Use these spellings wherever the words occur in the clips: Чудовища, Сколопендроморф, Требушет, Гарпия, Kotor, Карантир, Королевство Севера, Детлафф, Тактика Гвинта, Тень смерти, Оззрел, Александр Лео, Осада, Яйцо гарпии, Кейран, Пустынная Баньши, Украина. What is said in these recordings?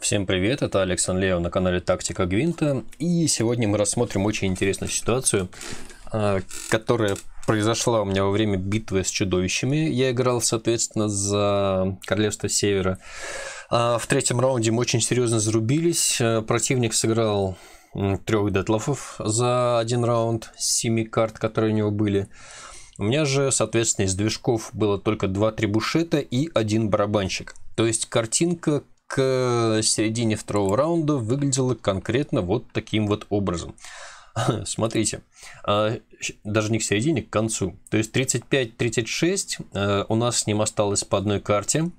Всем привет, это Александр Лео на канале Тактика Гвинта, и сегодня мы рассмотрим очень интересную ситуацию, которая произошла у меня во время битвы с чудовищами. Я играл, соответственно, за Королевство Севера. В третьем раунде мы очень серьезно зарубились, противник сыграл 3 детлаффов за один раунд с 7 карт, которые у него были. У меня же, соответственно, из движков было только 2 трибушета и 1 барабанщик. То есть картинка к середине второго раунда выглядела конкретно вот таким вот образом. Смотрите, даже не к середине, к концу. То есть 35-36, у нас с ним осталось по одной карте.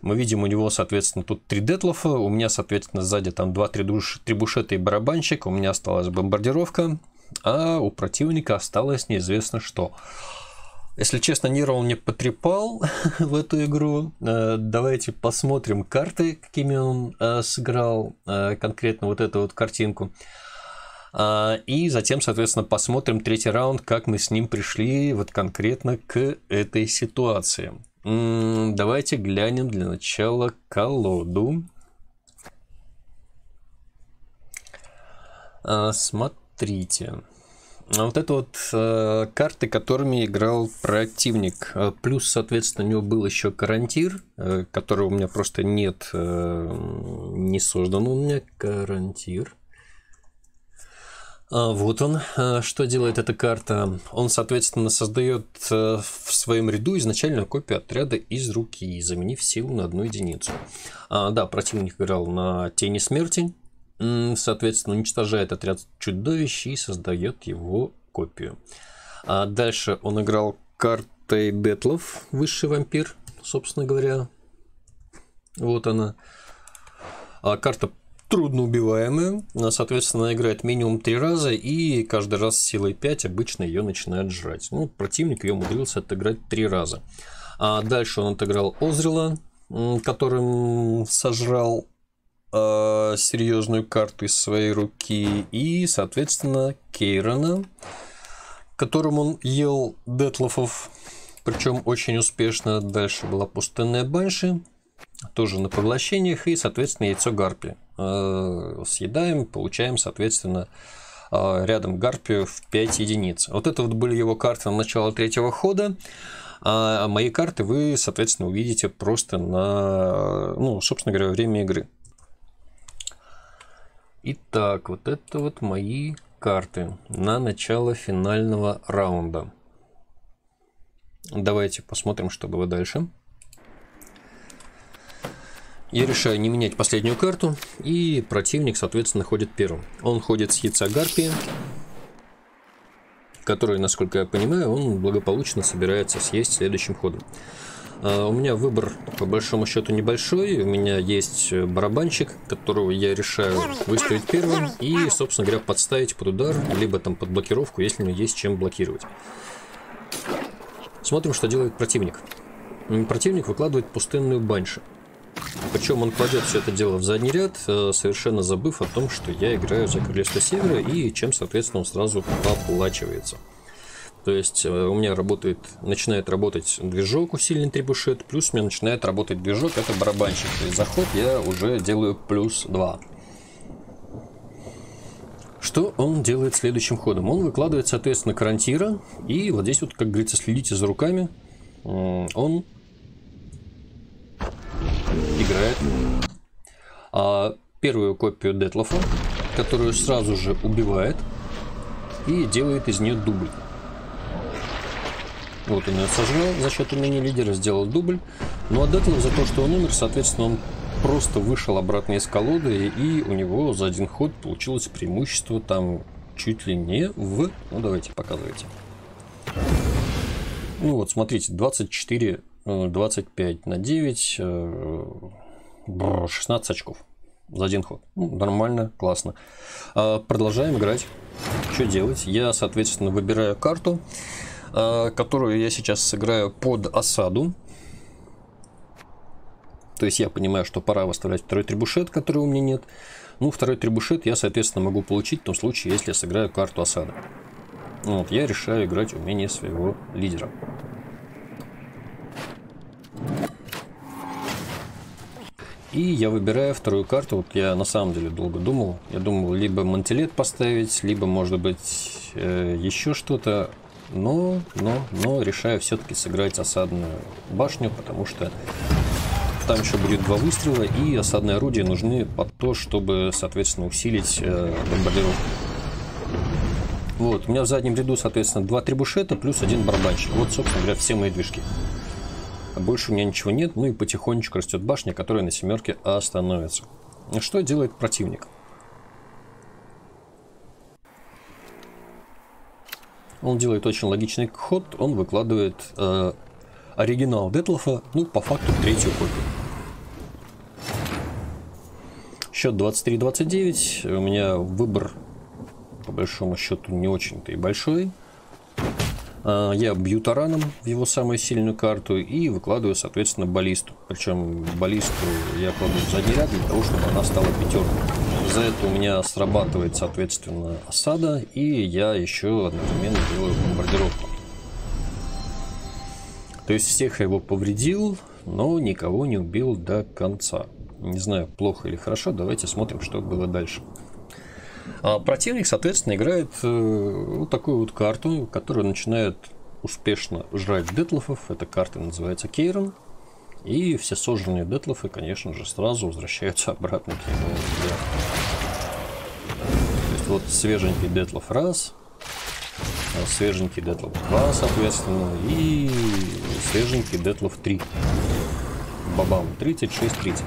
Мы видим, у него, соответственно, тут 3 детлаффа, у меня, соответственно, сзади там 2 трибушета и барабанщик, у меня осталась бомбардировка, а у противника осталось неизвестно что. Если честно, нервов мне потрепал в эту игру. Давайте посмотрим карты, какими он сыграл конкретно вот эту вот картинку. И затем, соответственно, посмотрим третий раунд, как мы с ним пришли вот конкретно к этой ситуации. Давайте глянем для начала колоду. Смотрите. Вот это вот карты, которыми играл противник. Плюс, соответственно, у него был еще карантир, которого у меня просто нет, не создан у меня карантир. Вот он. Что делает эта карта? Он, соответственно, создает в своем ряду изначальную копию отряда из руки, заменив силу на 1 единицу. Да, противник играл на Тени смерти. Соответственно, уничтожает отряд чудовищ и создает его копию. А дальше он играл картой Детлафф, высший вампир, собственно говоря. Вот она. Карта трудноубиваемая. Соответственно, она играет минимум 3 раза и каждый раз с силой 5 обычно ее начинает жрать. Ну, противник ее умудрился отыграть 3 раза. А дальше он отыграл Оззрела, которым сожрал серьезную карту из своей руки, и, соответственно, Кейрана, которым он ел детлаффов, причем очень успешно. Дальше была Пустынная Баньша, тоже на поглощениях, и, соответственно, Яйцо гарпии. Съедаем, получаем, соответственно, рядом гарпию в 5 единиц. Вот это вот были его карты на начало третьего хода. А мои карты вы, соответственно, увидите просто на, ну, собственно говоря, время игры. Итак, вот это вот мои карты на начало финального раунда. Давайте посмотрим, что было дальше. Я решаю не менять последнюю карту, и противник, соответственно, ходит первым. Он ходит с Яйца гарпии, который, насколько я понимаю, он благополучно собирается съесть следующим ходом. У меня выбор по большому счету небольшой. У меня есть барабанщик, которого я решаю выставить первым и, собственно говоря, подставить под удар, либо там под блокировку, если мне есть чем блокировать. Смотрим, что делает противник. Противник выкладывает Пустынную Баньшу. Причем он кладет все это дело в задний ряд, совершенно забыв о том, что я играю за Королевство Севера и чем, соответственно, он сразу поплачивается. То есть у меня начинает работать движок, усиленный трибушет, плюс у меня начинает работать движок, это барабанщик. То есть за ход я уже делаю плюс 2. Что он делает следующим ходом? Он выкладывает, соответственно, карантира. И вот здесь вот, как говорится, следите за руками. Он играет первую копию детлаффа, которую сразу же убивает и делает из нее дубль. Вот он ее сожрал за счет умения лидера, сделал дубль. Ну а детлафф за то, что он умер, соответственно, он просто вышел обратно из колоды, и у него за один ход получилось преимущество там чуть ли не в... Ну давайте, показывайте. Ну вот, смотрите, 24, 25 на 9, 16 очков за один ход. Ну, нормально, классно. Продолжаем играть. Что делать? Я, соответственно, выбираю карту, которую я сейчас сыграю под осаду. То есть я понимаю, что пора выставлять второй трибушет, которого у меня нет. Ну, второй трибушет я, соответственно, могу получить в том случае, если я сыграю карту осады. Вот, я решаю играть умение своего лидера. И я выбираю вторую карту. Вот я на самом деле долго думал. Я думал либо мантилет поставить, либо, может быть, еще что-то. Но решаю все-таки сыграть осадную башню, потому что там еще будет два выстрела, и осадные орудия нужны под то, чтобы, соответственно, усилить бомбардировку. Вот, у меня в заднем ряду, соответственно, два трибушета плюс один барабанщик. Вот, собственно говоря, все мои движки. Больше у меня ничего нет, ну и потихонечку растет башня, которая на семерке остановится. Что делает противник? Он делает очень логичный ход, он выкладывает оригинал Детлаффа, ну, по факту, третью копию. Счет 23-29, у меня выбор, по большому счету, не очень-то и большой. Я бью тараном в его самую сильную карту и выкладываю, соответственно, баллисту. Причем баллисту я кладу в задний ряд для того, чтобы она стала пятеркой. За это у меня срабатывает, соответственно, осада, и я еще одновременно делаю бомбардировку. То есть всех я его повредил, но никого не убил до конца. Не знаю, плохо или хорошо, давайте смотрим, что было дальше. А противник, соответственно, играет вот такую вот карту, которая начинает успешно жрать Детлаффов. Эта карта называется Кейран. И все сожженные Детлаффы, конечно же, сразу возвращаются обратно к его взгляду. То есть вот свеженький Детлафф раз, свеженький Детлафф два, соответственно, и свеженький Детлафф 3. Бабам, 36-30.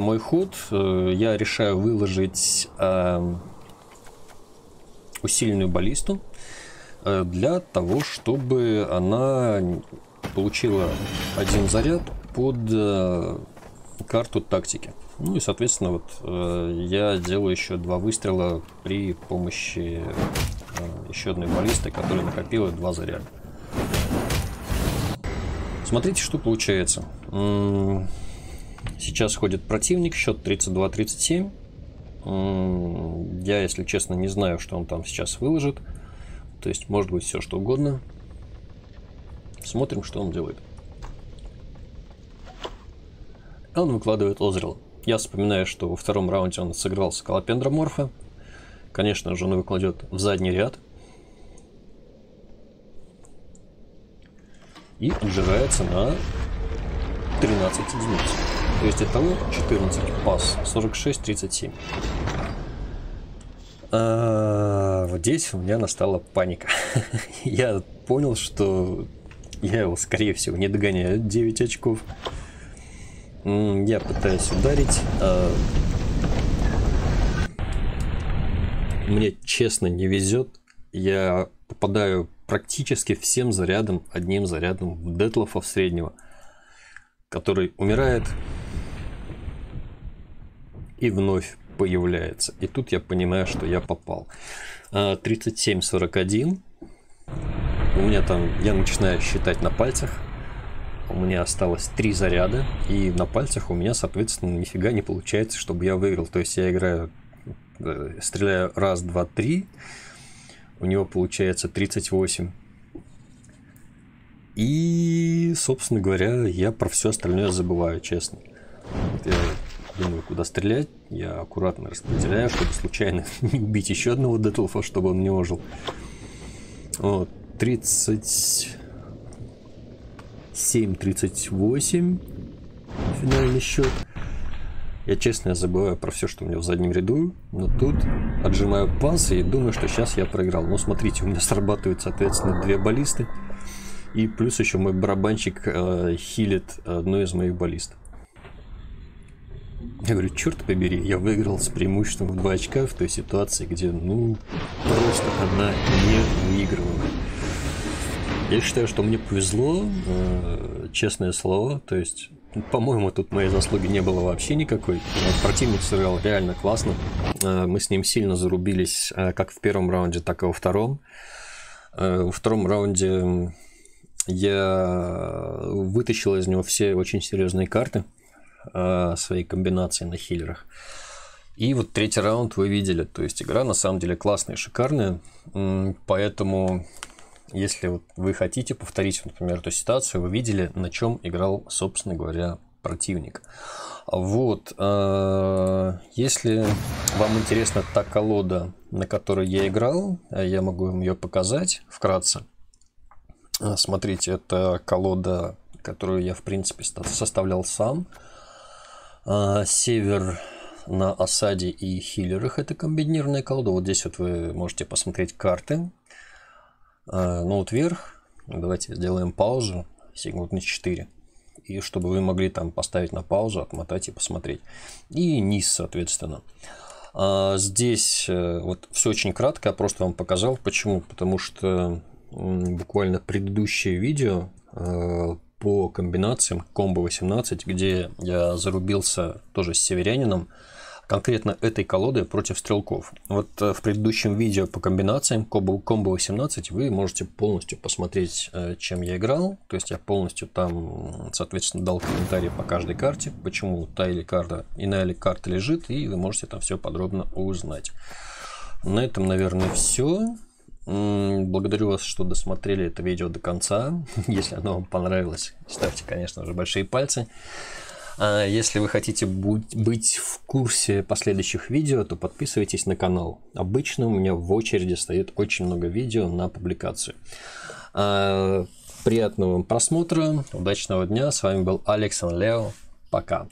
Мой ход, я решаю выложить усиленную баллисту для того, чтобы она получила один заряд под карту тактики. Ну и, соответственно, вот я делаю еще два выстрела при помощи еще одной баллисты, которая накопила два заряда. Смотрите, что получается. Сейчас ходит противник, счет 32-37. Я, если честно, не знаю, что он там сейчас выложит. То есть, может быть, все что угодно. Смотрим, что он делает. Он выкладывает Оззрел. Я вспоминаю, что во втором раунде он сыграл Сколопендроморфа. Конечно же, он его кладет в задний ряд. И отжирается на 13 единиц. То есть итого 14 пас, 46-37. Здесь у меня настала паника. Я понял, что я его, скорее всего, не догоняю. 9 очков. Я пытаюсь ударить. Мне, честно, не везет. Я попадаю практически всем зарядом, одним зарядом в Детлаффа в среднего, который умирает и вновь появляется. И тут я понимаю, что я попал. 37-41. У меня там, я начинаю считать на пальцах, у меня осталось 3 заряда, и на пальцах у меня, соответственно, нифига не получается, чтобы я выиграл. То есть я играю, стреляю раз, два, три, у него получается 38. И, собственно говоря, я про все остальное забываю, честно. Вот я думаю, куда стрелять, я аккуратно распределяю, чтобы случайно не убить еще одного Детлаффа, чтобы он не ожил. Вот. 37-38 финальный счет. Я, честно, забываю про все, что у меня в заднем ряду, но тут отжимаю пасы и думаю, что сейчас я проиграл. Но смотрите, у меня срабатывают, соответственно, две баллисты, и плюс еще мой барабанщик хилит одну из моих баллист. Я говорю, черт побери, я выиграл с преимуществом в 2 очка в той ситуации, где, ну, просто она не выигрывала. Я считаю, что мне повезло, честное слово, то есть, по-моему, тут моей заслуги не было вообще никакой. Противник сыграл реально классно, мы с ним сильно зарубились как в первом раунде, так и во втором. Во втором раунде я вытащил из него все очень серьезные карты, свои комбинации на хилерах. И вот третий раунд вы видели, то есть игра на самом деле классная и шикарная, поэтому... Если вот вы хотите повторить, например, эту ситуацию, вы видели, на чем играл, собственно говоря, противник. Вот. Если вам интересна та колода, на которой я играл, я могу вам ее показать вкратце. Смотрите, это колода, которую я, в принципе, составлял сам. Север на Осаде и Хилерах. Это комбинированная колода. Вот здесь вот вы можете посмотреть карты. Ну вот вверх. Давайте сделаем паузу. Секунд на 4. И чтобы вы могли там поставить на паузу, отмотать и посмотреть. И низ, соответственно. Здесь вот все очень кратко. Я просто вам показал. Почему? Потому что буквально предыдущее видео по комбинациям комбо 18, где я зарубился тоже с северянином, конкретно этой колодой против стрелков. Вот в предыдущем видео по комбинациям комбо 18 вы можете полностью посмотреть, чем я играл. То есть я полностью там, соответственно, дал комментарий по каждой карте, почему та или карта, иная ли карта лежит, и вы можете там все подробно узнать. На этом, наверное, все. Благодарю вас, что досмотрели это видео до конца. Если оно вам понравилось, ставьте, конечно же, большие пальцы. А если вы хотите быть в курсе последующих видео, то подписывайтесь на канал. Обычно у меня в очереди стоит очень много видео на публикацию. Приятного вам просмотра, удачного дня. С вами был Александр Лео. Пока.